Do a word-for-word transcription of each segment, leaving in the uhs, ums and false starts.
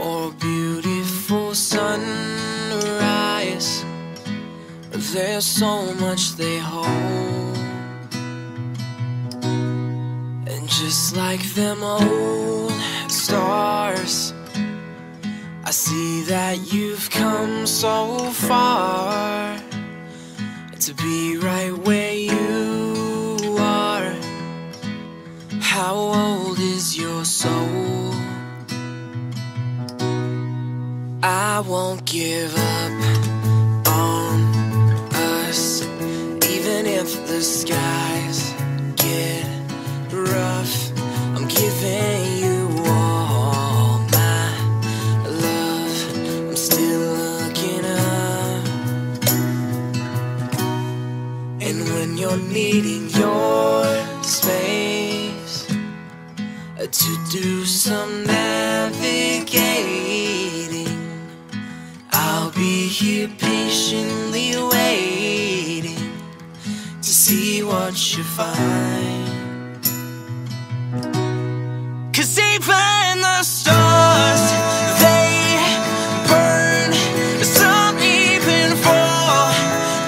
or beautiful sunrise. There's so much they hold, and just like them old stars, I see that you've come so far to be right where you are. How old is your soul? I won't give up on us, even if the skies get rough. I'm giving you all my love, I'm still looking up. And when you're needing your space to do some navigating, I'll be here patiently waiting to see what you find. 'Cause even the stars, they burn, some even fall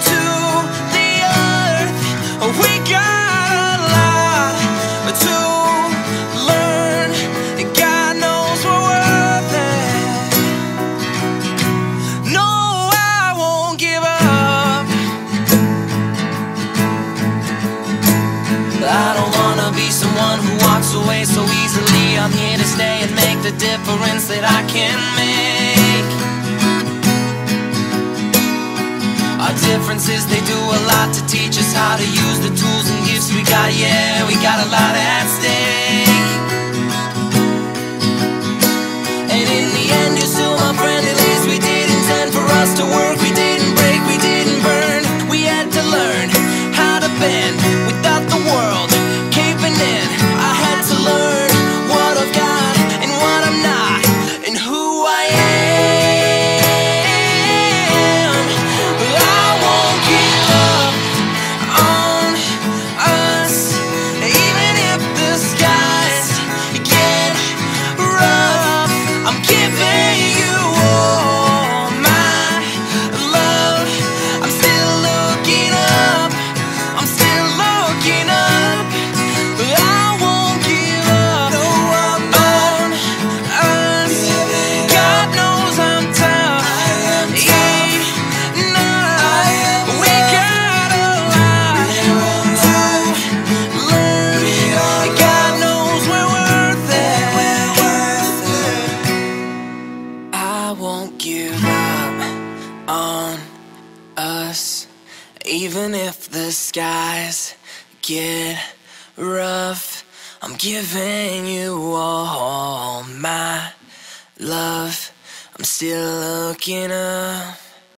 to the earth. We got a lot to learn, and God knows we're worth it. No, I won't give up. I don't wanna be someone who walks away so easily. I'm here to stay and make the difference that I can make. Our differences, they do a lot to teach us how to use the tools and gifts we got. Yeah, we got a lot at stake. And in the end, you're still my friend. At least we did intend for us to work. We didn't break, we didn't burn. We had to learn how to bend without the world caving in. I had to learn what I've got and what I'm not, and who I am. But I won't give up on us, even if the skies get rough. I'm giving you all my love, I'm still looking up, I'm still looking up. But I won't give up on us. God knows I'm tough, enough. We got a lot to learn, and God knows we're worth it. I won't give up on us, even if the skies get rough. I'm giving you all my love, I'm still looking up.